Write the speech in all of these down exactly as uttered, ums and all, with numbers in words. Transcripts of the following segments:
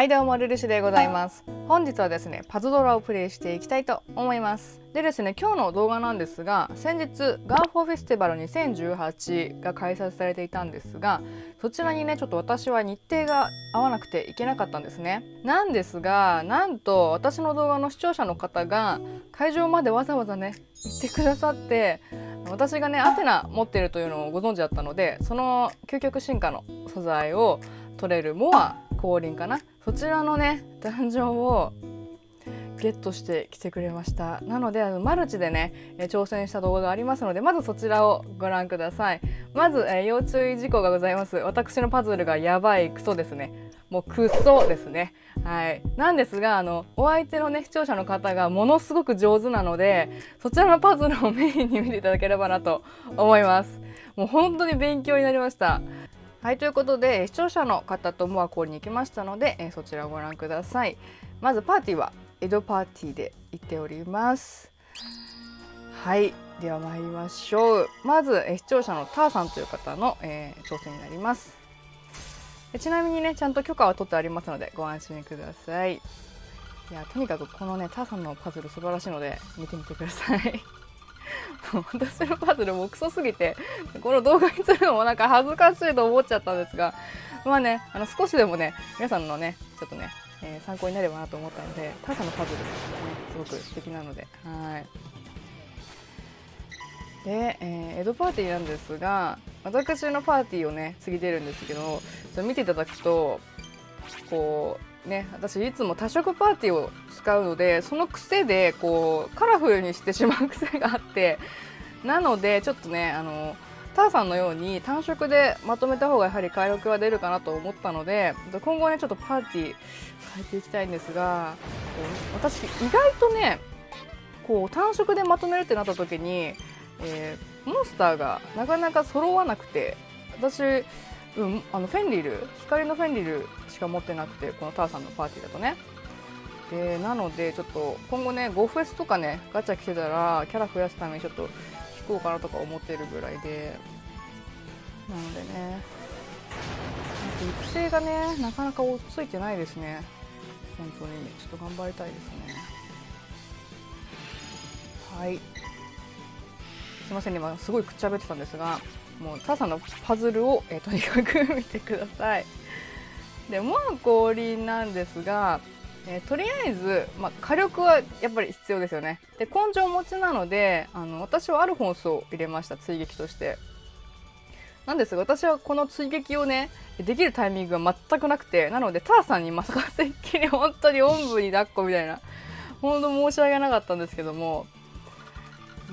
はい、どうもルルシュでございます。本日はですねパズドラをプレイしていきたいと思います。でですね今日の動画なんですが、先日ガーフォーフェスティバルにせんじゅうはちが開催されていたんですが、そちらにねちょっと私は日程が合わなくて行けなかったんですね。なんですが、なんと私の動画の視聴者の方が会場までわざわざね行ってくださって、私がねアテナ持ってるというのをご存知だったので、その究極進化の素材を取れるモア降臨かな、そちらのねダンジョンをゲットしてきてくれました。なのであのマルチでね挑戦した動画がありますので、まずそちらをご覧ください。まず、えー、要注意事項がございます。私のパズルがやばいクソですね。もうクソですね。はい。なんですが、あの、お相手のね、視聴者の方がものすごく上手なので、そちらのパズルをメインに見ていただければなと思います。もう本当に勉強になりました。はい、ということで視聴者の方とモア降臨に行きましたので、えそちらをご覧ください。まずパーティーは江戸パーティーで行っております。はい、では参りましょう。まずえ視聴者のターさんという方の、えー、挑戦になります。ちなみにねちゃんと許可は取ってありますのでご安心ください。いや、とにかくこのねターさんのパズル素晴らしいので見てみてください。私のパズルもクソすぎてこの動画にするのもなんか恥ずかしいと思っちゃったんですが、まあねあの少しでもね皆さんのねちょっとね、えー、参考になればなと思ったので、ターさんのパズルも、ね、すごく素敵なので、はいで、えー、江戸パーティーなんですが、私のパーティーをね次出るんですけど、見ていただくとこう。ね、私いつも多色パーティーを使うので、その癖でこうカラフルにしてしまう癖があって、なのでちょっとねあのターさんのように単色でまとめた方がやはり火力は出るかなと思ったので、今後ねちょっとパーティー変えていきたいんですが、私意外とねこう単色でまとめるってなった時に、えー、モンスターがなかなか揃わなくて、私うん、あのフェンリル光のフェンリルしか持ってなくて、このターさんのパーティーだとね。でなのでちょっと今後ねゴフェスとかねガチャ来てたらキャラ増やすためにちょっと引こうかなとか思ってるぐらいで、なのでね育成がねなかなか追いついてないですね。本当にちょっと頑張りたいですね。はい、すいません、今すごいくっちゃべってたんですが、もうターさんのパズルを、えー、とにかく見てください。でモア降臨なんですが、えー、とりあえず、まあ、火力はやっぱり必要ですよね。で根性持ちなのであの私はアルフォンスを入れました、追撃として。なんですが私はこの追撃をねできるタイミングが全くなくて、なのでターさんにまさかせっきり本当におんぶに抱っこみたいな、本当申し訳なかったんですけども、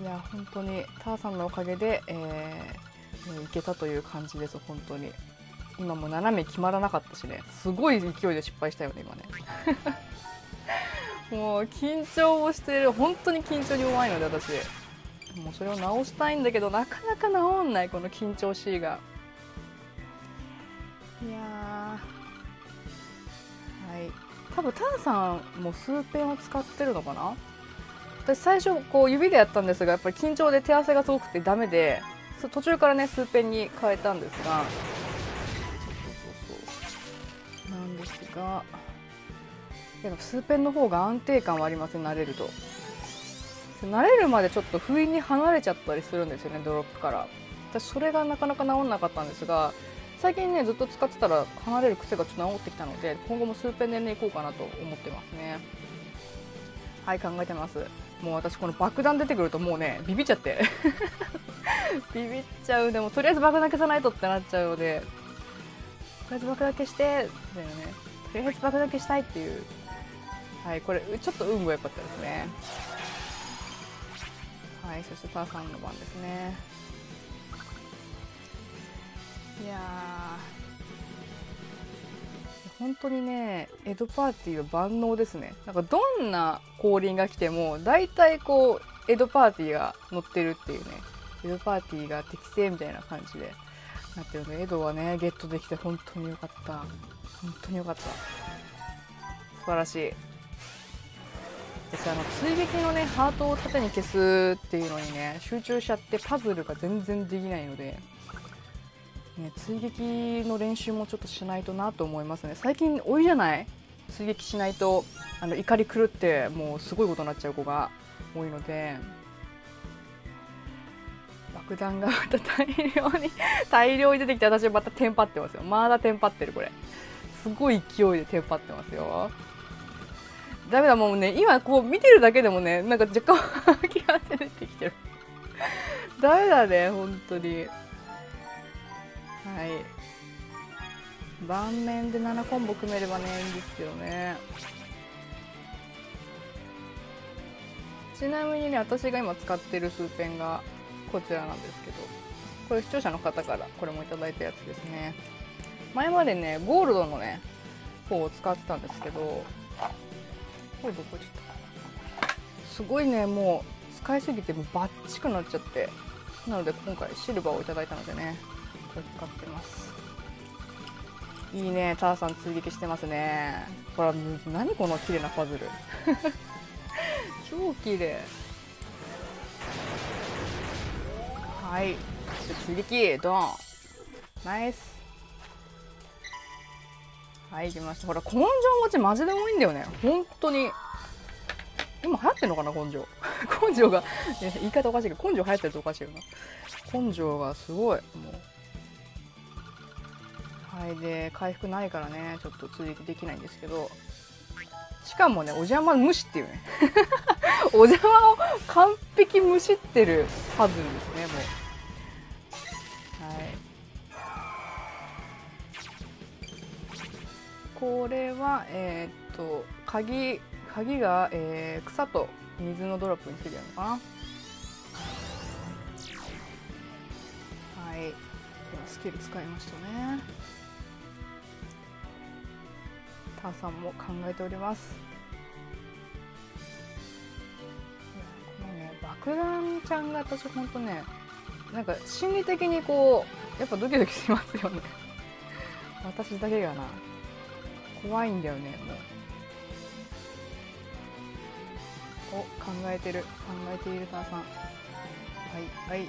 いや本当にターさんのおかげで、えーいけたという感じです。本当に今も斜め決まらなかったしね、すごい勢いで失敗したよね今ね。もう緊張をしてる、本当に緊張に弱いので私もうそれを直したいんだけど、なかなか直んないこの緊張しいが。いやー、はい、多分ターさんも数ペンを使ってるのかな。私最初こう指でやったんですが、やっぱり緊張で手汗がすごくてダメで、途中からね数ペンに変えたんですが、そうそうそうなんですが、やっぱ数ペンの方が安定感はありますね。慣れると慣れるまでちょっと不意に離れちゃったりするんですよね、ドロップから。私それがなかなか治んなかったんですが、最近ねずっと使ってたら離れる癖がちょっと治ってきたので、今後も数ペンでねいこうかなと思ってますね。はい、考えてます。もう私この爆弾出てくるともうねビビっちゃってビビっちゃう。でもとりあえず爆弾消さないとってなっちゃうので、とりあえず爆弾消してだよね、とりあえず爆弾消したいっていう。はい、これちょっと運が良かったですね。はい、そしてターさんの番ですね。いや本当にね江戸パーティーは万能ですね。なんかどんな降臨が来ても大体こう江戸パーティーが乗ってるっていうね、江戸パーティーが適正みたいな感じでなってるので、江戸はねゲットできて本当によかった、本当によかった、素晴らしい。私あの追撃のねハートを縦に消すっていうのにね集中しちゃってパズルが全然できないので。ね、追撃の練習もちょっとしないとなと思いますね。最近多いじゃない追撃しないとあの怒り狂ってもうすごいことになっちゃう子が多いので、爆弾がまた大量に大量に出てきて、私はまたテンパってますよ。まだテンパってる。これすごい勢いでテンパってますよ。ダメだ、もうね、今こう見てるだけでもね、なんか若干気が出てきてる。ダメだね、本当に。はい。盤面でななコンボ組めればね、いいんですけどね。ちなみにね、私が今使ってるスーペンがこちらなんですけど、これ視聴者の方からこれもいただいたやつですね。前までね、ゴールドのね、方を使ってたんですけど、これどこ行っちゃったかな。すごいね、もう使いすぎてもうバッチくなっちゃって、なので今回シルバーをいただいたのでね、これ使ってます。いいね、ターさん追撃してますね。ほら、何この綺麗なパズル。超綺麗。はい、追撃ドン、ナイス。はい、行きました。ほら、根性持ちマジで多いんだよね、本当に。今流行ってんのかな、根性。根性が、言い方おかしいけど、根性流行ってるとおかしいよな。根性がすごい、もう。はい、で、回復ないからね、ちょっと追撃できないんですけど。しかもね、お邪魔無視っていうね。お邪魔を完璧無視ってるパズルですね、もう。これは、えー、っと鍵鍵が、えー、草と水のドロップについてるのかな。はい、スキル使いましたね。ターさんも考えております。このね、爆弾ちゃんが私本当ね、なんか心理的にこうやっぱドキドキしますよね。私だけがな。怖いんだよね、もう。お、考えてる、考えているターさん。はいはい。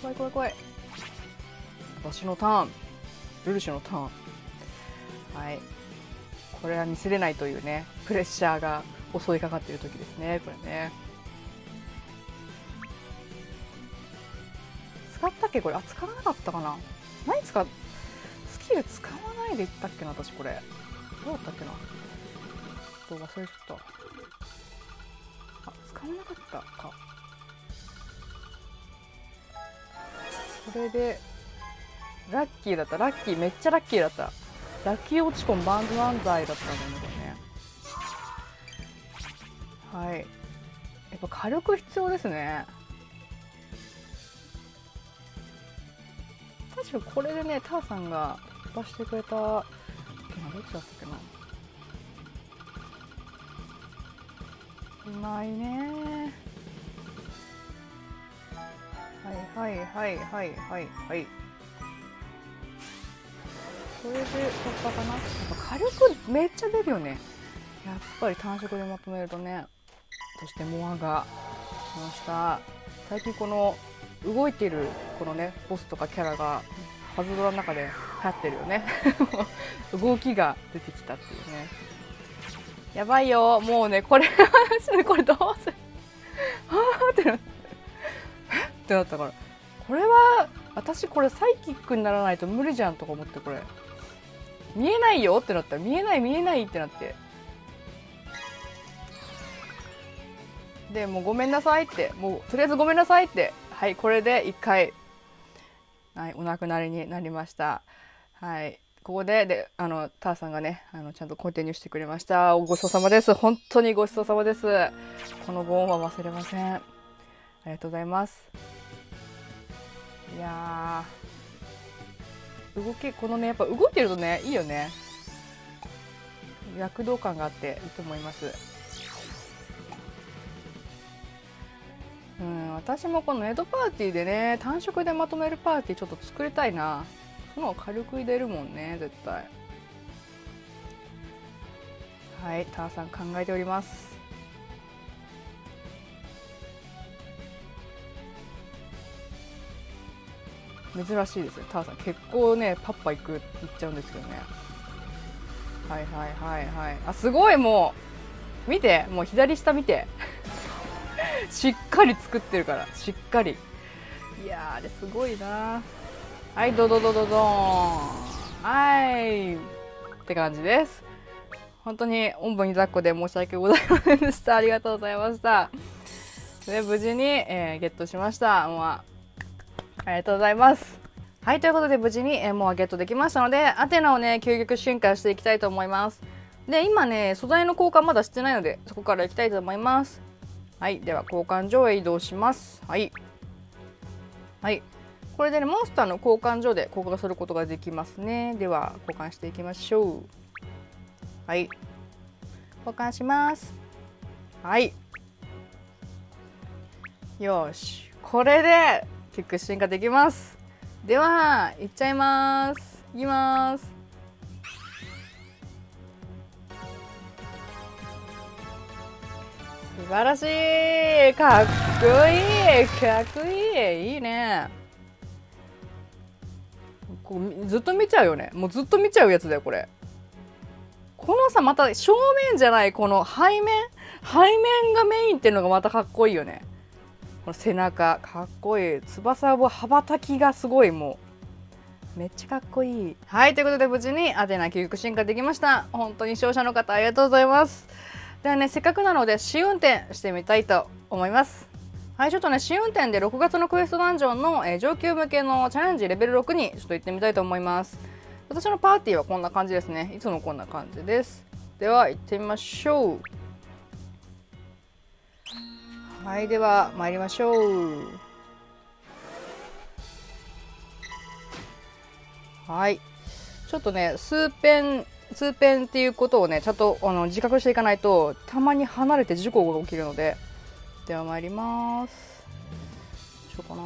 怖い怖い怖い。私のターン、ルルシュのターン。はい。これはミスれないというね、プレッシャーが襲いかかっている時ですね、これね。使ったっけ、これ、あ、使わなかったかな。何使っスキル使わないでいったっけな、私これどうだったっけな、ちょっと忘れちゃった。あ、使わなかったか。これでラッキーだった、ラッキー、めっちゃラッキーだった。ラッキー落ち込んバンズ漫才だったんだね、これね。はい、やっぱ火力必要ですね。これでね、ターさんが出してくれた、どっちだったっけな。うまいね。はいはいはいはいはいはい。これで突破かな。やっぱ火力めっちゃ出るよね、やっぱり単色でまとめるとね。そしてモアが来ました。最近この動いてるこのねボスとかキャラがパズドラの中で流行ってるよね。動きが出てきたっていうね。やばいよ、もうね、これこれどうせああってなってってなったから、これは私これサイキックにならないと無理じゃんとか思って、これ見えないよってなった、見えない見えないってなって、でもうごめんなさいって、もうとりあえずごめんなさいって。はい、これでいっかい、はい、お亡くなりになりました。はい、ここでであのターさんがね、あのちゃんとコンティニューしてくれました。ごちそうさまです、本当にごちそうさまです。このご恩は忘れません。ありがとうございます。いやー、動きこのね、やっぱ動いてるとね、いいよね、躍動感があっていいと思います。うん、私もこのエドパーティーでね、単色でまとめるパーティーちょっと作りたいな。その火力入れるもんね、絶対。はい、ターさん考えております。珍しいですよ。ターさん結構ねパッパ行く行っちゃうんですけどね。はいはいはいはい。あ、すごい、もう見て、もう左下見てしっかり作ってるから、しっかり。いやー、あれすごいな。はい、ドドドドドーン、はいって感じです。本当におんぶに抱っこで申し訳ございませんでした。ありがとうございました。で、無事に、えー、ゲットしました。もうありがとうございます。はい、ということで無事に、えー、もうゲットできましたので、アテナをね究極進化していきたいと思います。で、今ね素材の交換まだしてないので、そこからいきたいと思います。はい、では交換所へ移動します。はいはい、これでねモンスターの交換所で交換することができますね。では交換していきましょう。はい、交換します。はい、よし、これで結局進化できます。では行っちゃいます。行きます。素晴らしい、かっこいい、かっこいい、いいね。こうずっと見ちゃうよね。もうずっと見ちゃうやつだよこれ。このさ、また正面じゃない、この背面、背面がメインっていうのがまたかっこいいよね。この背中かっこいい、翼を羽ばたきがすごい、もうめっちゃかっこいい。はい、ということで無事にアテナ究極進化できました。本当に視聴者の方ありがとうございます。ではね、せっかくなので試運転してみたいと思います。はい、ちょっとね試運転でろくがつのクエストダンジョンの、えー、上級向けのチャレンジレベルろくにちょっと行ってみたいと思います。私のパーティーはこんな感じですね。いつもこんな感じです。では行ってみましょう。はい、では参りましょう。はい、ちょっとね数ペン数ペンっていうことをねちゃんとあの自覚していかないと、たまに離れて事故が起きるので。では参ります。どうしようか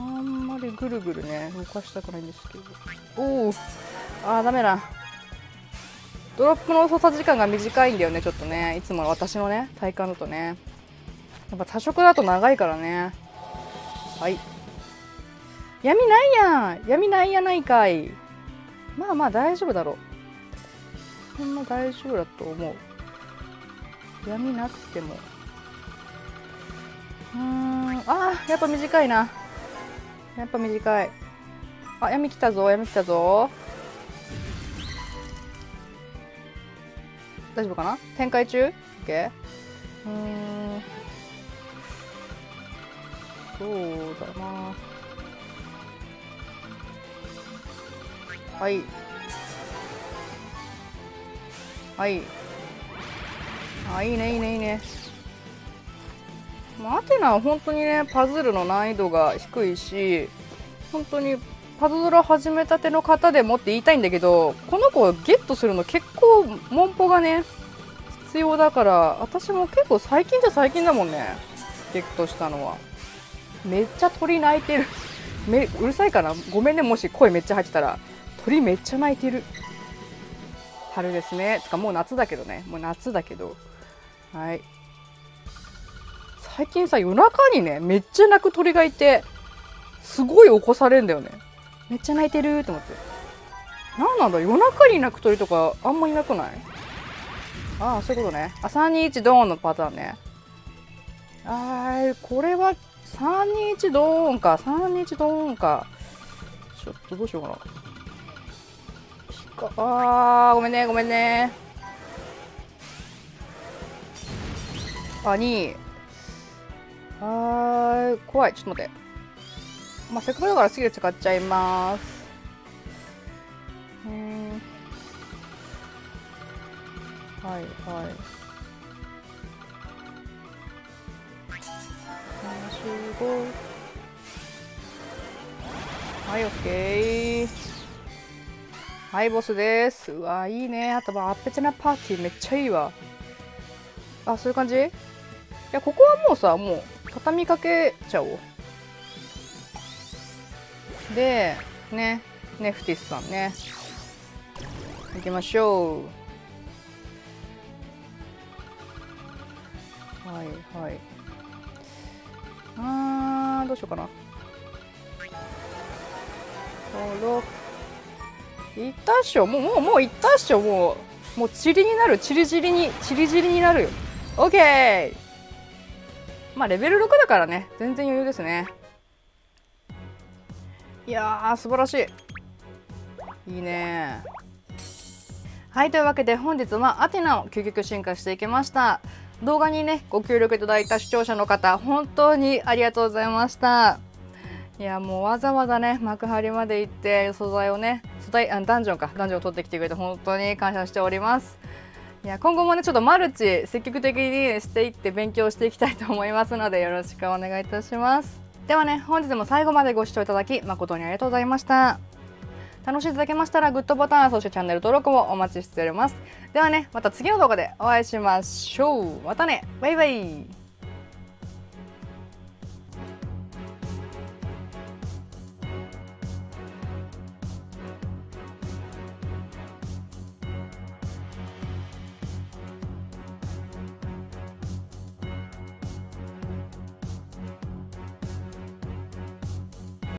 な、あんまりぐるぐるね動かしたくないんですけど。おお、あーダメだ、ドロップの操作時間が短いんだよねちょっとね。いつもの私のね体感だとね、やっぱ多色だと長いからね。はい、闇ないやん、闇ないやないかい。まあまあ大丈夫だろう、そんな大丈夫だと思う、闇なくても。うーん、あーやっぱ短いな、やっぱ短い。あ、闇来たぞ、闇来たぞ。大丈夫かな、展開中 ?OK? うーん、そうだな。はい。はい。あ、いいね、いいね、いいね。アテナは本当にねパズルの難易度が低いし、本当にパズルを始めたての方でもって言いたいんだけど、この子をゲットするの結構文法がね必要だから、私も結構最近じゃ最近だもんねゲットしたのは。めっちゃ鳥鳴いてるめうるさいかな、ごめんね、もし声めっちゃ入ってたら。鳥めっちゃ鳴いてる。春ですね、つかもう夏だけどね、もう夏だけど。はい、最近さ夜中にねめっちゃ鳴く鳥がいて、すごい起こされるんだよね。めっちゃ鳴いてるーって思って、なんなんだ夜中に鳴く鳥とかあんまいなくない？ああそういうことね。あ、さんにいちドーンのパターンね。ああこれはさんにいちドーンか、さんにいちドーンか。ちょっとどうしようかな。ああごめんねごめんね。あにい、あー怖い、ちょっと待って、まあ、せっかくだからスキル使っちゃいます。うん、はいはい、さんじゅうご、はい OK、 はい、ボスです。うわいいね、あとアッペチャなパーティーめっちゃいいわ。あ、そういう感じ。いやここはもうさ、もう畳みかけちゃおう。でね、ネフティスさんね行きましょう。はいはい、あー、どうしようかな。いたっしょ、もうもうもういったっしょ、もうもうチリになる、チリチリにチリチリになるよ。オッケー。まあレベルろくだからね、全然余裕ですね。いやー素晴らしい、いいね。はい、というわけで本日はアテナを究極進化していきました。動画にねご協力いただいた視聴者の方、本当にありがとうございました。いやもうわざわざね幕張まで行って素材をね素材あダンジョンかダンジョンを取ってきてくれて本当に感謝しております。いや今後もねちょっとマルチ積極的にしていって勉強していきたいと思いますので、よろしくお願いいたします。ではね本日も最後までご視聴いただき誠にありがとうございました。楽しんでいただけましたらグッドボタン、そしてチャンネル登録もお待ちしております。ではねまた次の動画でお会いしましょう。またね、バイバイ。